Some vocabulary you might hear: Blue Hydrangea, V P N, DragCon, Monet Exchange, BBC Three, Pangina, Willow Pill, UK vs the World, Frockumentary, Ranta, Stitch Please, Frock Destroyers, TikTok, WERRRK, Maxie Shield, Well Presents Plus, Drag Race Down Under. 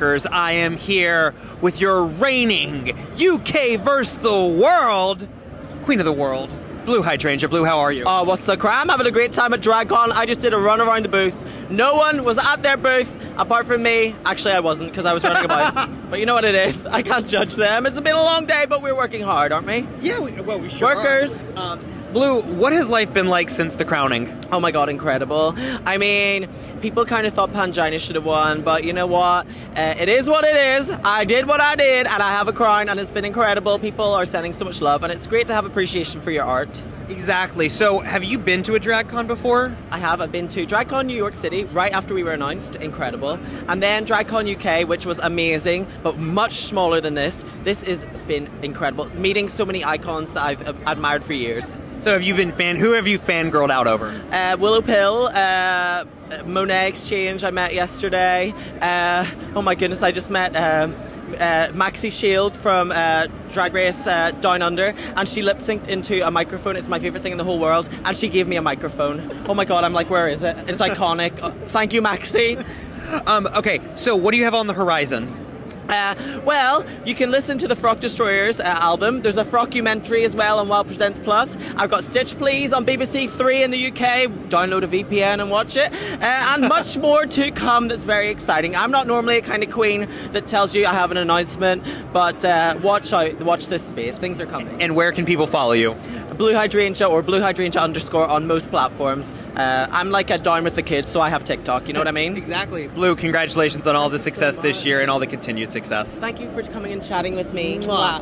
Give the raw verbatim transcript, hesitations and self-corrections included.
Rockers, I am here with your reigning U K versus the world, Queen of the World, Blue Hydrangea. Blue, how are you? Oh, what's the crime? I'm having a great time at DragCon. I just did a run around the booth. No one was at their booth apart from me. Actually, I wasn't because I was running about. But you know what it is. I can't judge them. It's been a long day, but we're working hard, aren't we? Yeah, we, well, we sure Workers. Are. Um, Blue, what has life been like since the crowning? Oh my god, incredible. I mean, people kind of thought Pangina should have won, but you know what? Uh, it is what it is. I did what I did, and I have a crown, and it's been incredible. People are sending so much love, and it's great to have appreciation for your art. Exactly. So, have you been to a DragCon before? I have. I've been to DragCon New York City right after we were announced. Incredible. And then DragCon U K, which was amazing, but much smaller than this. This has been incredible. Meeting so many icons that I've uh, admired for years. So have you been fan, who have you fangirled out over? Uh, Willow Pill, uh, Monet Exchange I met yesterday. Uh, oh my goodness, I just met um, uh, Maxie Shield from uh, Drag Race uh, Down Under, and she lip synced into a microphone. It's my favorite thing in the whole world, and she gave me a microphone. Oh my god, I'm like, where is it? It's iconic. Oh, thank you, Maxie. Um, okay, so what do you have on the horizon? Uh, well, you can listen to the Frock Destroyers uh, album. There's a Frockumentary as well on Well Presents Plus. I've got Stitch Please on B B C Three in the U K. Download a V P N and watch it. Uh, and much more to come that's very exciting. I'm not normally a kind of queen that tells you I have an announcement, but uh, watch out, watch this space. Things are coming. And where can people follow you? Blue Hydrangea or Blue Hydrangea underscore on most platforms. Uh, I'm like a down with the kids, so I have TikTok, you know what I mean? Exactly. Blue, congratulations on all the success this year and all the continued success. Thank you for coming and chatting with me. Mwah.